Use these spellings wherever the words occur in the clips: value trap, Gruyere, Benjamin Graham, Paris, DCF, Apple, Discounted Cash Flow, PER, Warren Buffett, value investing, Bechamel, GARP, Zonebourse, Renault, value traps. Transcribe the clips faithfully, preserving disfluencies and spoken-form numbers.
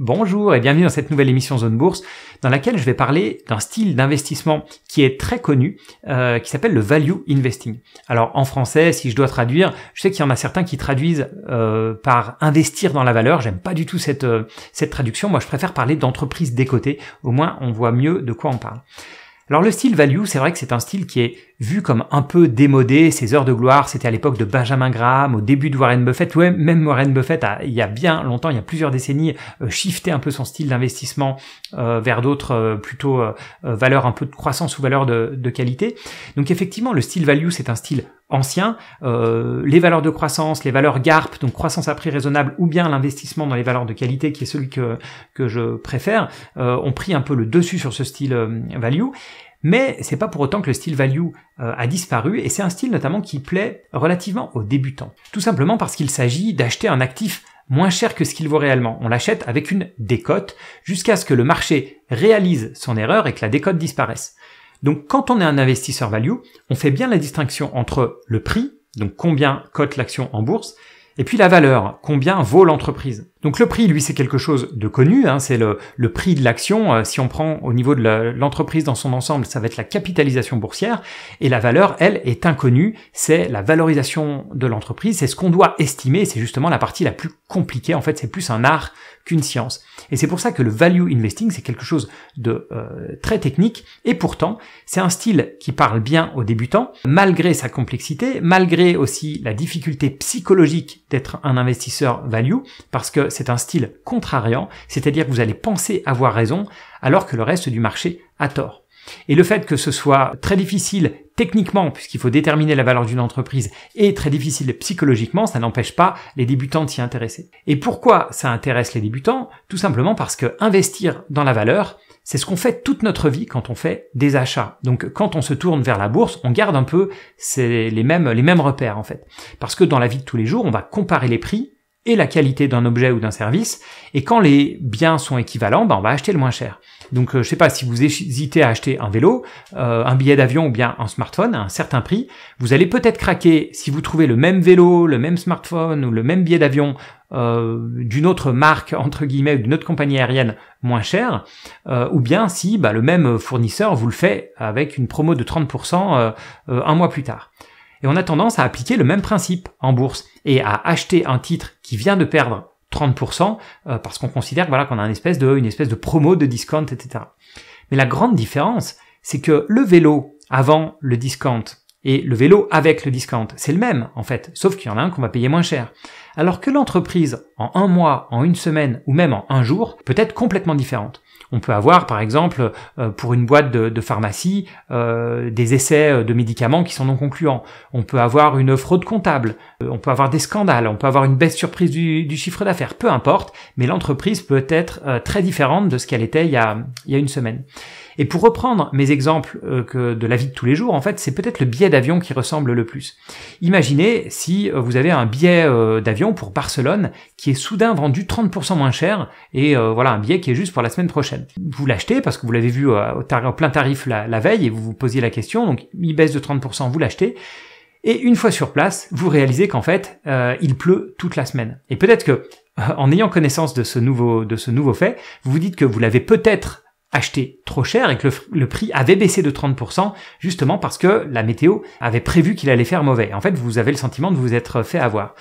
Bonjour et bienvenue dans cette nouvelle émission Zone Bourse dans laquelle je vais parler d'un style d'investissement qui est très connu, euh, qui s'appelle le value investing. Alors en français, si je dois traduire, je sais qu'il y en a certains qui traduisent euh, par investir dans la valeur. J'aime pas du tout cette, euh, cette traduction. Moi, je préfère parler d'entreprise décotée. Au moins, on voit mieux de quoi on parle. Alors le style value, c'est vrai que c'est un style qui est vu comme un peu démodé. Ses heures de gloire, c'était à l'époque de Benjamin Graham, au début de Warren Buffett. Ouais, même Warren Buffett, a, il y a bien longtemps, il y a plusieurs décennies, euh, shifté un peu son style d'investissement euh, vers d'autres euh, plutôt euh, valeurs un peu de croissance ou valeurs de, de qualité. Donc effectivement, le style value, c'est un style ancien. Euh, les valeurs de croissance, les valeurs GARP, donc croissance à prix raisonnable, ou bien l'investissement dans les valeurs de qualité, qui est celui que, que je préfère, euh, ont pris un peu le dessus sur ce style euh, value. Mais c'est pas pour autant que le style value euh, a disparu, et c'est un style notamment qui plaît relativement aux débutants. Tout simplement parce qu'il s'agit d'acheter un actif moins cher que ce qu'il vaut réellement. On l'achète avec une décote jusqu'à ce que le marché réalise son erreur et que la décote disparaisse. Donc quand on est un investisseur value, on fait bien la distinction entre le prix, donc combien cote l'action en bourse, et puis la valeur, combien vaut l'entreprise. Donc le prix, lui, c'est quelque chose de connu, hein, c'est le, le prix de l'action. Euh, si on prend au niveau de la, l'entreprise dans son ensemble, ça va être la capitalisation boursière. Et la valeur, elle, est inconnue, c'est la valorisation de l'entreprise, c'est ce qu'on doit estimer, c'est justement la partie la plus compliquée. En fait, c'est plus un art qu'une science. Et c'est pour ça que le value investing, c'est quelque chose de euh, très technique, et pourtant, c'est un style qui parle bien aux débutants, malgré sa complexité, malgré aussi la difficulté psychologique d'être un investisseur value, parce que c'est un style contrariant, c'est-à-dire que vous allez penser avoir raison alors que le reste du marché a tort. Et le fait que ce soit très difficile techniquement, puisqu'il faut déterminer la valeur d'une entreprise, et très difficile psychologiquement, ça n'empêche pas les débutants de s'y intéresser. Et pourquoi ça intéresse les débutants? Tout simplement parce que investir dans la valeur, c'est ce qu'on fait toute notre vie quand on fait des achats. Donc quand on se tourne vers la bourse, on garde un peu ces, les mêmes, les mêmes repères en fait. Parce que dans la vie de tous les jours, on va comparer les prix et la qualité d'un objet ou d'un service, et quand les biens sont équivalents, ben on va acheter le moins cher. Donc euh, je sais pas, si vous hésitez à acheter un vélo, euh, un billet d'avion ou bien un smartphone à un certain prix, vous allez peut-être craquer si vous trouvez le même vélo, le même smartphone ou le même billet d'avion euh, d'une autre marque entre guillemets ou d'une autre compagnie aérienne moins cher, euh, ou bien si bah, le même fournisseur vous le fait avec une promo de trente pour cent euh, euh, un mois plus tard. Et on a tendance à appliquer le même principe en bourse et à acheter un titre qui vient de perdre trente pour cent euh, parce qu'on considère voilà, qu'on a une espèce, de, une espèce de promo, de discount, et cetera. Mais la grande différence, c'est que le vélo avant le discount et le vélo avec le discount, c'est le même en fait, sauf qu'il y en a un qu'on va payer moins cher. Alors que l'entreprise, en un mois, en une semaine ou même en un jour, peut être complètement différente. On peut avoir par exemple euh, pour une boîte de, de pharmacie euh, des essais de médicaments qui sont non concluants. On peut avoir une fraude comptable, euh, on peut avoir des scandales, on peut avoir une baisse surprise du, du chiffre d'affaires, peu importe, mais l'entreprise peut être euh, très différente de ce qu'elle était il y a, il y a une semaine. Et pour reprendre mes exemples euh, que de la vie de tous les jours, en fait, c'est peut-être le billet d'avion qui ressemble le plus. Imaginez si vous avez un billet euh, d'avion pour Barcelone qui est soudain vendu trente pour cent moins cher et euh, voilà un billet qui est juste pour la semaine prochaine. Vous l'achetez parce que vous l'avez vu euh, au, tar- au plein tarif la, la veille et vous vous posiez la question, donc il baisse de trente pour cent, vous l'achetez. Et une fois sur place, vous réalisez qu'en fait, euh, il pleut toute la semaine. Et peut-être que, euh, en ayant connaissance de ce nouveau, de ce nouveau fait, vous vous dites que vous l'avez peut-être acheté trop cher et que le, le prix avait baissé de trente pour cent justement parce que la météo avait prévu qu'il allait faire mauvais. En fait, vous avez le sentiment de vous être fait avoir.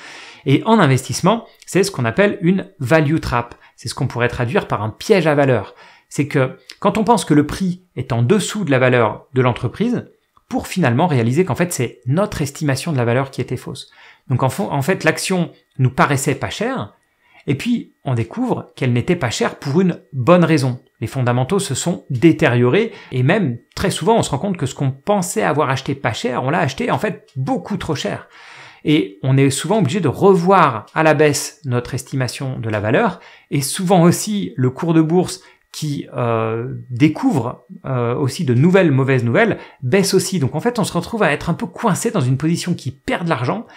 Et en investissement, c'est ce qu'on appelle une value trap. C'est ce qu'on pourrait traduire par un piège à valeur. C'est que quand on pense que le prix est en dessous de la valeur de l'entreprise, pour finalement réaliser qu'en fait, c'est notre estimation de la valeur qui était fausse. Donc en, fond, en fait, l'action nous paraissait pas chère, et puis on découvre qu'elle n'était pas chère pour une bonne raison. Les fondamentaux se sont détériorés et même très souvent on se rend compte que ce qu'on pensait avoir acheté pas cher, on l'a acheté en fait beaucoup trop cher. Et on est souvent obligé de revoir à la baisse notre estimation de la valeur et souvent aussi le cours de bourse qui euh, découvre euh, aussi de nouvelles mauvaises nouvelles, baisse aussi. Donc en fait, on se retrouve à être un peu coincé dans une position qui perd de l'argent,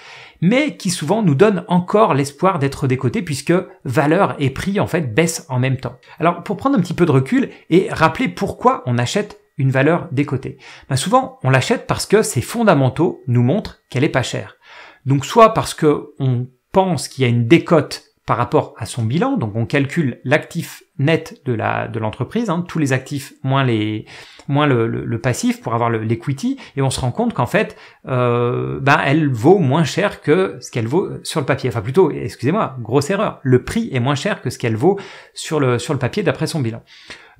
mais qui souvent nous donne encore l'espoir d'être décoté puisque valeur et prix en fait baissent en même temps. Alors pour prendre un petit peu de recul et rappeler pourquoi on achète une valeur décotée. Ben souvent, on l'achète parce que ses fondamentaux nous montrent qu'elle est pas chère. Donc soit parce que on pense qu'il y a une décote par rapport à son bilan. Donc on calcule l'actif net de la de l'entreprise, hein, tous les actifs moins les moins le, le, le passif pour avoir l'equity, et on se rend compte qu'en fait, euh, ben elle vaut moins cher que ce qu'elle vaut sur le papier. Enfin plutôt, excusez-moi, grosse erreur. Le prix est moins cher que ce qu'elle vaut sur le sur le papier d'après son bilan.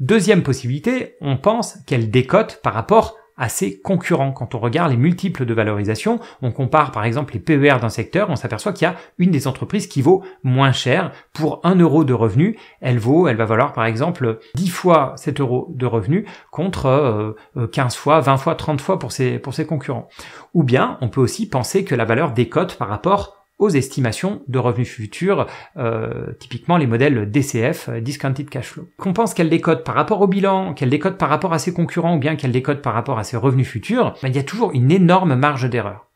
Deuxième possibilité, on pense qu'elle décote par rapport à ses concurrents. Quand on regarde les multiples de valorisation, on compare par exemple les P E R d'un secteur, on s'aperçoit qu'il y a une des entreprises qui vaut moins cher. Pour un euro de revenu, elle vaut, elle va valoir par exemple dix fois sept euros de revenu contre quinze fois, vingt fois, trente fois pour ses, pour ses concurrents. Ou bien, on peut aussi penser que la valeur décote par rapport aux estimations de revenus futurs, euh, typiquement les modèles D C F, Discounted Cash Flow. Qu'on pense qu'elle décote par rapport au bilan, qu'elle décote par rapport à ses concurrents, ou bien qu'elle décote par rapport à ses revenus futurs, ben, il y a toujours une énorme marge d'erreur.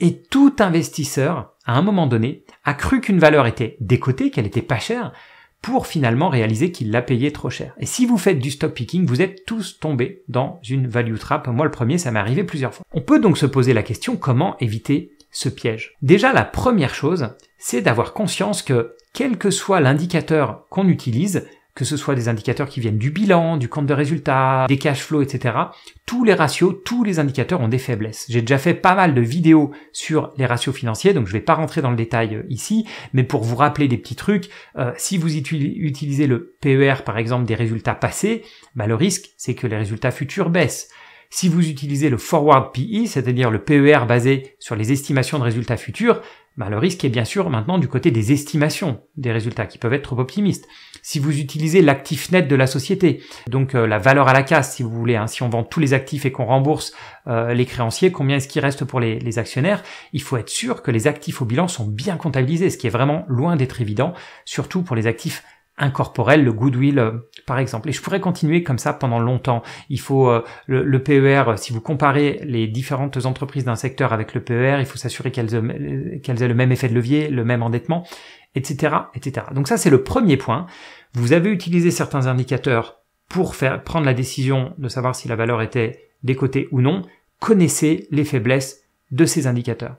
Et tout investisseur, à un moment donné, a cru qu'une valeur était décotée, qu'elle était pas chère, pour finalement réaliser qu'il l'a payé trop cher. Et si vous faites du stock picking, vous êtes tous tombés dans une value trap. Moi, le premier, ça m'est arrivé plusieurs fois. On peut donc se poser la question, comment éviter ce piège? Déjà, la première chose, c'est d'avoir conscience que quel que soit l'indicateur qu'on utilise, que ce soit des indicateurs qui viennent du bilan, du compte de résultat, des cash flows, et cetera, tous les ratios, tous les indicateurs ont des faiblesses. J'ai déjà fait pas mal de vidéos sur les ratios financiers, donc je ne vais pas rentrer dans le détail ici, mais pour vous rappeler des petits trucs, euh, si vous utilisez le P E R, par exemple, des résultats passés, bah, le risque, c'est que les résultats futurs baissent. Si vous utilisez le forward P E, c'est-à-dire le P E R basé sur les estimations de résultats futurs, ben le risque est bien sûr maintenant du côté des estimations des résultats qui peuvent être trop optimistes. Si vous utilisez l'actif net de la société, donc euh, la valeur à la casse si vous voulez, hein, si on vend tous les actifs et qu'on rembourse euh, les créanciers, combien est-ce qu'il reste pour les, les actionnaires? Il faut être sûr que les actifs au bilan sont bien comptabilisés, ce qui est vraiment loin d'être évident, surtout pour les actifs incorporel, le goodwill euh, par exemple. Et je pourrais continuer comme ça pendant longtemps. Il faut euh, le, le P E R, si vous comparez les différentes entreprises d'un secteur avec le P E R, il faut s'assurer qu'elles euh, qu'elles aient le même effet de levier, le même endettement, et cetera, et cetera. Donc ça, c'est le premier point. Vous avez utilisé certains indicateurs pour faire prendre la décision de savoir si la valeur était décotée ou non. Connaissez les faiblesses de ces indicateurs.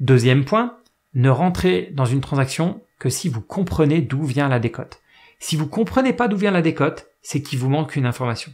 Deuxième point, ne rentrez dans une transaction que si vous comprenez d'où vient la décote. Si vous comprenez pas d'où vient la décote, c'est qu'il vous manque une information.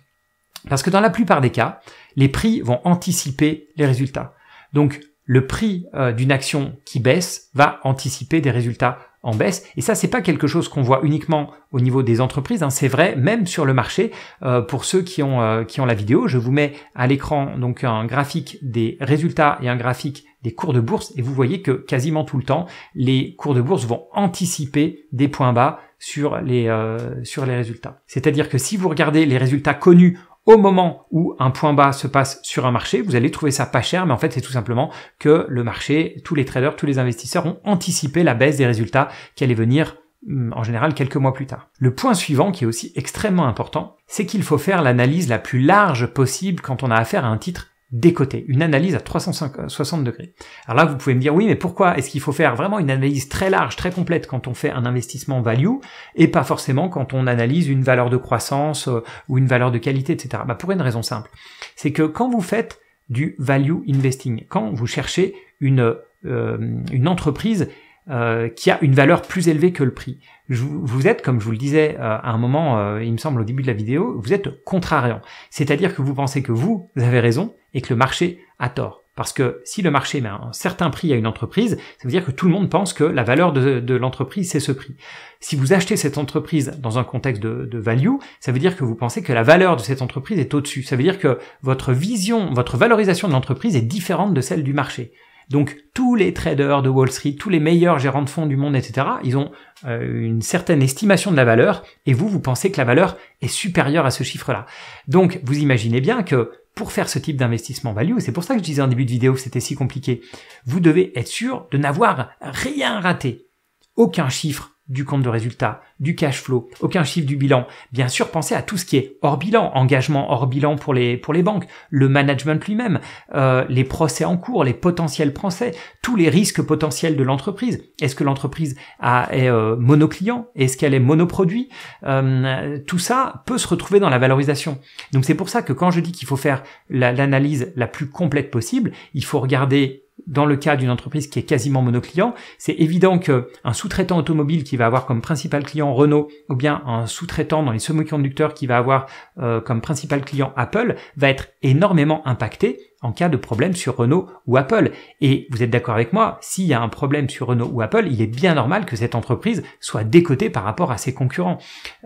Parce que dans la plupart des cas, les prix vont anticiper les résultats. Donc, le prix euh, d'une action qui baisse va anticiper des résultats en baisse. Et ça, c'est pas quelque chose qu'on voit uniquement au niveau des entreprises, hein. C'est vrai, même sur le marché. Euh, pour ceux qui ont, euh, qui ont la vidéo, je vous mets à l'écran donc un graphique des résultats et un graphique des cours de bourse, et vous voyez que quasiment tout le temps, les cours de bourse vont anticiper des points bas sur les, euh, sur les résultats. C'est-à-dire que si vous regardez les résultats connus au moment où un point bas se passe sur un marché, vous allez trouver ça pas cher, mais en fait, c'est tout simplement que le marché, tous les traders, tous les investisseurs ont anticipé la baisse des résultats qui allait venir en général quelques mois plus tard. Le point suivant qui est aussi extrêmement important, c'est qu'il faut faire l'analyse la plus large possible quand on a affaire à un titre décoté, une analyse à trois cent soixante degrés. Alors là, vous pouvez me dire, oui, mais pourquoi est-ce qu'il faut faire vraiment une analyse très large, très complète quand on fait un investissement value et pas forcément quand on analyse une valeur de croissance euh, ou une valeur de qualité, et cetera. Bah, pour une raison simple, c'est que quand vous faites du value investing, quand vous cherchez une, euh, une entreprise Euh, qui a une valeur plus élevée que le prix. Je, vous êtes, comme je vous le disais euh, à un moment, euh, il me semble au début de la vidéo, vous êtes contrariant. C'est-à-dire que vous pensez que vous, vous avez raison et que le marché a tort. Parce que si le marché met un certain prix à une entreprise, ça veut dire que tout le monde pense que la valeur de, de l'entreprise, c'est ce prix. Si vous achetez cette entreprise dans un contexte de, de value, ça veut dire que vous pensez que la valeur de cette entreprise est au-dessus. Ça veut dire que votre vision, votre valorisation de l'entreprise est différente de celle du marché. Donc tous les traders de Wall Street, tous les meilleurs gérants de fonds du monde, et cetera, ils ont euh, une certaine estimation de la valeur et vous, vous pensez que la valeur est supérieure à ce chiffre-là. Donc vous imaginez bien que pour faire ce type d'investissement value, c'est pour ça que je disais en début de vidéo que c'était si compliqué, vous devez être sûr de n'avoir rien raté, aucun chiffre du compte de résultat, du cash flow, aucun chiffre du bilan. Bien sûr, pensez à tout ce qui est hors bilan, engagement hors bilan pour les pour les banques, le management lui-même, euh, les procès en cours, les potentiels procès, tous les risques potentiels de l'entreprise. Est-ce que l'entreprise a, est euh, monoclient? Est-ce qu'elle est monoproduit? euh, Tout ça peut se retrouver dans la valorisation. Donc c'est pour ça que quand je dis qu'il faut faire l'analyse la, la plus complète possible, il faut regarder dans le cas d'une entreprise qui est quasiment monoclient, c'est évident qu'un sous-traitant automobile qui va avoir comme principal client Renault, ou bien un sous-traitant dans les semi-conducteurs qui va avoir euh, comme principal client Apple, va être énormément impacté en cas de problème sur Renault ou Apple. Et vous êtes d'accord avec moi, s'il y a un problème sur Renault ou Apple, il est bien normal que cette entreprise soit décotée par rapport à ses concurrents.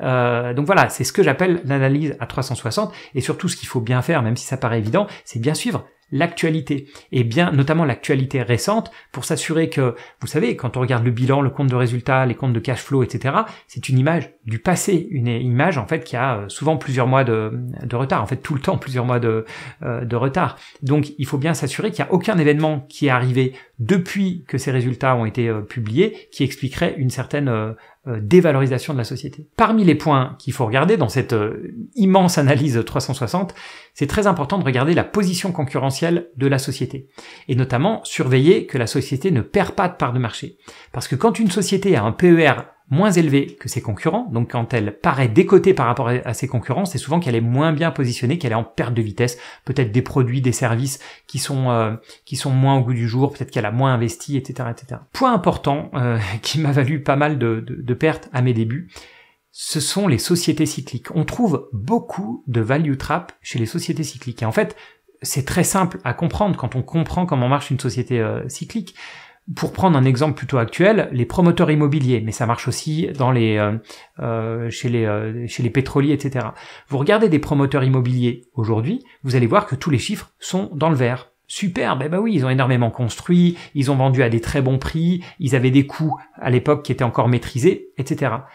Euh, donc voilà, c'est ce que j'appelle l'analyse à trois cent soixante, et surtout ce qu'il faut bien faire, même si ça paraît évident, c'est bien suivre l'actualité, et bien notamment l'actualité récente, pour s'assurer que, vous savez, quand on regarde le bilan, le compte de résultat, les comptes de cash flow, et cetera, c'est une image du passé, une image en fait qui a souvent plusieurs mois de, de retard, en fait tout le temps plusieurs mois de, euh, de retard. Donc il faut bien s'assurer qu'il n'y a aucun événement qui est arrivé depuis que ces résultats ont été euh, publiés qui expliquerait une certaine euh, Euh, dévalorisation de la société. Parmi les points qu'il faut regarder dans cette euh, immense analyse trois cent soixante, c'est très important de regarder la position concurrentielle de la société, et notamment surveiller que la société ne perd pas de part de marché. Parce que quand une société a un P E R moins élevé que ses concurrents, donc quand elle paraît décotée par rapport à ses concurrents, c'est souvent qu'elle est moins bien positionnée, qu'elle est en perte de vitesse, peut-être des produits, des services qui sont euh, qui sont moins au goût du jour, peut-être qu'elle a moins investi, et cetera, et cetera. Point important euh, qui m'a valu pas mal de, de, de pertes à mes débuts, ce sont les sociétés cycliques. On trouve beaucoup de value trap chez les sociétés cycliques. Et en fait, c'est très simple à comprendre quand on comprend comment marche une société euh, cyclique. Pour prendre un exemple plutôt actuel, les promoteurs immobiliers, mais ça marche aussi dans les, euh, euh, chez, les, euh, chez les pétroliers, et cetera. Vous regardez des promoteurs immobiliers aujourd'hui, vous allez voir que tous les chiffres sont dans le vert. Super, ben bah oui, ils ont énormément construit, ils ont vendu à des très bons prix, ils avaient des coûts à l'époque qui étaient encore maîtrisés, et cetera.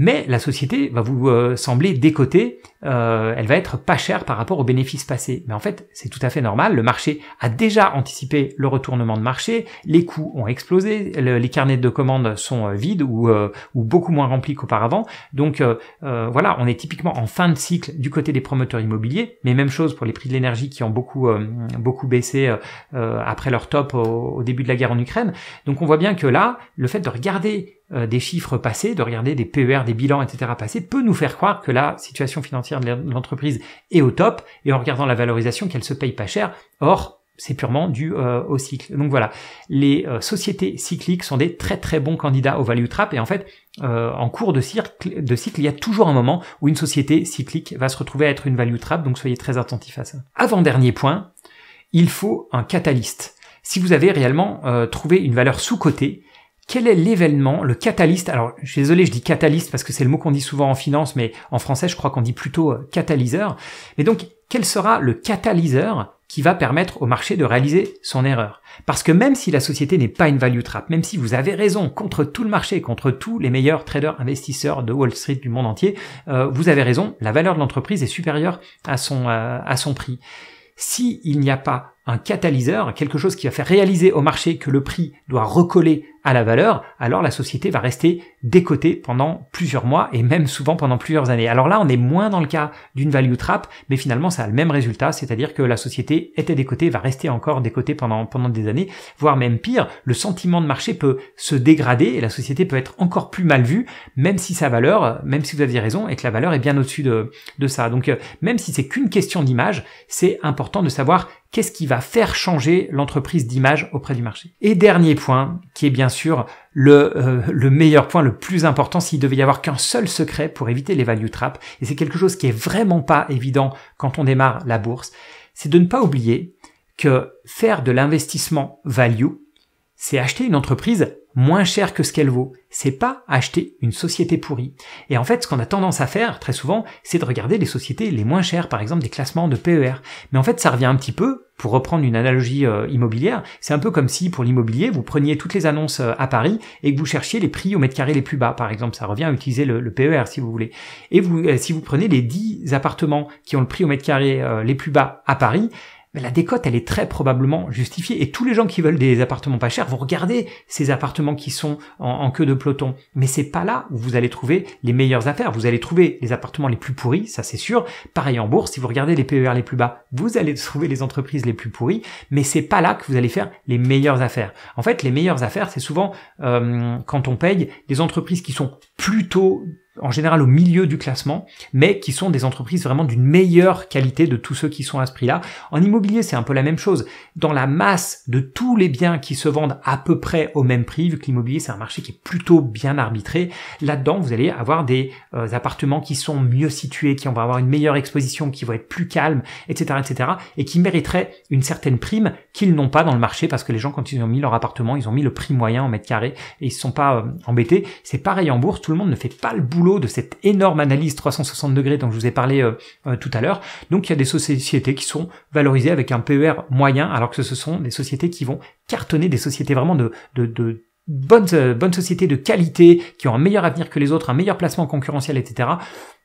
Mais la société va vous euh, sembler décotée, euh, elle va être pas chère par rapport aux bénéfices passés. Mais en fait, c'est tout à fait normal, le marché a déjà anticipé le retournement de marché, les coûts ont explosé, le, les carnets de commandes sont euh, vides ou, euh, ou beaucoup moins remplis qu'auparavant. Donc euh, euh, voilà, on est typiquement en fin de cycle du côté des promoteurs immobiliers, mais même chose pour les prix de l'énergie qui ont beaucoup euh, beaucoup baissé euh, après leur top au, au début de la guerre en Ukraine. Donc on voit bien que là, le fait de regarder des chiffres passés, de regarder des P E R, des bilans, et cetera passés, peut nous faire croire que la situation financière de l'entreprise est au top, et en regardant la valorisation qu'elle se paye pas cher. Or, c'est purement dû euh, au cycle. Donc voilà, les euh, sociétés cycliques sont des très très bons candidats au value trap, et en fait, euh, en cours de cycle, de cycle, il y a toujours un moment où une société cyclique va se retrouver à être une value trap, donc soyez très attentifs à ça. Avant-dernier point, il faut un catalyste. Si vous avez réellement euh, trouvé une valeur sous-cotée, quel est l'événement, le catalyste? Alors, je suis désolé, je dis catalyste parce que c'est le mot qu'on dit souvent en finance, mais en français, je crois qu'on dit plutôt catalyseur. Et donc, quel sera le catalyseur qui va permettre au marché de réaliser son erreur? Parce que même si la société n'est pas une value trap, même si vous avez raison contre tout le marché, contre tous les meilleurs traders investisseurs de Wall Street du monde entier, euh, vous avez raison, la valeur de l'entreprise est supérieure à son, euh, à son prix. Si il n'y a pas un catalyseur, quelque chose qui va faire réaliser au marché que le prix doit recoller à la valeur, alors la société va rester décotée pendant plusieurs mois et même souvent pendant plusieurs années. Alors là, on est moins dans le cas d'une value trap, mais finalement, ça a le même résultat, c'est-à-dire que la société était décotée, va rester encore décotée pendant, pendant des années, voire même pire, le sentiment de marché peut se dégrader et la société peut être encore plus mal vue, même si sa valeur, même si vous aviez raison et que la valeur est bien au-dessus de, de ça. Donc, même si c'est qu'une question d'image, c'est important de savoir qu'est-ce qui va faire changer l'entreprise d'image auprès du marché. Et dernier point, qui est bien sûr le, euh, le meilleur point, le plus important, s'il devait y avoir qu'un seul secret pour éviter les value traps, et c'est quelque chose qui est vraiment pas évident quand on démarre la bourse, c'est de ne pas oublier que faire de l'investissement value, c'est acheter une entreprise moins chère que ce qu'elle vaut. C'est pas acheter une société pourrie. Et en fait, ce qu'on a tendance à faire très souvent, c'est de regarder les sociétés les moins chères, par exemple des classements de P E R. Mais en fait, ça revient un petit peu, pour reprendre une analogie euh, immobilière, c'est un peu comme si pour l'immobilier, vous preniez toutes les annonces euh, à Paris et que vous cherchiez les prix au mètre carré les plus bas, par exemple. Ça revient à utiliser le, le P E R, si vous voulez. Et vous, euh, si vous prenez les dix appartements qui ont le prix au mètre carré euh, les plus bas à Paris, mais la décote, elle est très probablement justifiée. Et tous les gens qui veulent des appartements pas chers vont regarder ces appartements qui sont en, en queue de peloton. Mais c'est pas là où vous allez trouver les meilleures affaires. Vous allez trouver les appartements les plus pourris, ça c'est sûr. Pareil en bourse, si vous regardez les P E R les plus bas, vous allez trouver les entreprises les plus pourries. Mais c'est pas là que vous allez faire les meilleures affaires. En fait, les meilleures affaires, c'est souvent euh, quand on paye des entreprises qui sont plutôt en général au milieu du classement, mais qui sont des entreprises vraiment d'une meilleure qualité de tous ceux qui sont à ce prix-là. En immobilier, c'est un peu la même chose. Dans la masse de tous les biens qui se vendent à peu près au même prix, vu que l'immobilier, c'est un marché qui est plutôt bien arbitré, là-dedans, vous allez avoir des euh, appartements qui sont mieux situés, qui vont avoir une meilleure exposition, qui vont être plus calmes, et cetera, et cetera, et qui mériteraient une certaine prime qu'ils n'ont pas dans le marché, parce que les gens, quand ils ont mis leur appartement, ils ont mis le prix moyen en mètre carré et ils se sont pas euh, embêtés. C'est pareil en bourse, tout le monde ne fait pas le boulot de cette énorme analyse trois cent soixante degrés dont je vous ai parlé euh, euh, tout à l'heure. Donc il y a des sociétés qui sont valorisées avec un P E R moyen, alors que ce sont des sociétés qui vont cartonner, des sociétés vraiment de, de, de bonnes, euh, bonnes sociétés de qualité, qui ont un meilleur avenir que les autres, un meilleur placement concurrentiel, et cetera,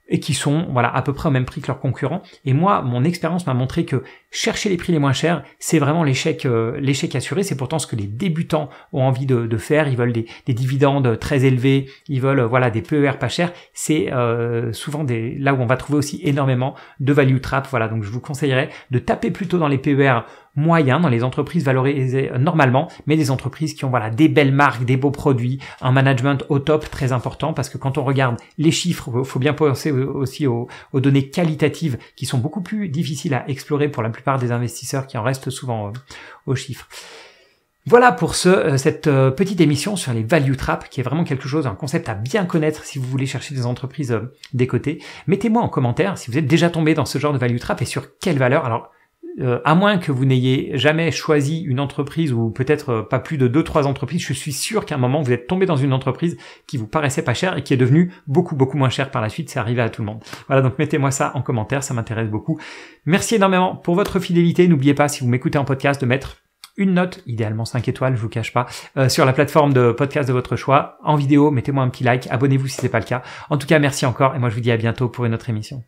et qui sont voilà à peu près au même prix que leurs concurrents. Et moi, mon expérience m'a montré que chercher les prix les moins chers, c'est vraiment l'échec euh, l'échec assuré. C'est pourtant ce que les débutants ont envie de, de faire. Ils veulent des, des dividendes très élevés, ils veulent euh, voilà des P E R pas chers. C'est euh, souvent des, là où on va trouver aussi énormément de value trap. Voilà, donc je vous conseillerais de taper plutôt dans les P E R moyens, dans les entreprises valorisées normalement, mais des entreprises qui ont voilà des belles marques, des beaux produits, un management au top très important, parce que quand on regarde les chiffres, faut bien penser aussi aux, aux données qualitatives qui sont beaucoup plus difficiles à explorer pour la plupart des investisseurs qui en restent souvent euh, aux chiffres. Voilà pour ce, cette petite émission sur les value traps, qui est vraiment quelque chose, un concept à bien connaître si vous voulez chercher des entreprises euh, décotées. Mettez-moi en commentaire si vous êtes déjà tombé dans ce genre de value trap et sur quelle valeur. Alors, Euh, à moins que vous n'ayez jamais choisi une entreprise, ou peut-être euh, pas plus de deux trois entreprises, je suis sûr qu'à un moment vous êtes tombé dans une entreprise qui vous paraissait pas chère et qui est devenue beaucoup beaucoup moins chère par la suite. C'est arrivé à tout le monde. Voilà, donc mettez-moi ça en commentaire, ça m'intéresse beaucoup. Merci énormément pour votre fidélité. N'oubliez pas, si vous m'écoutez en podcast, de mettre une note, idéalement cinq étoiles, je vous cache pas, euh, sur la plateforme de podcast de votre choix. En vidéo, mettez-moi un petit like, abonnez-vous si c'est pas le cas. En tout cas, merci encore et moi je vous dis à bientôt pour une autre émission.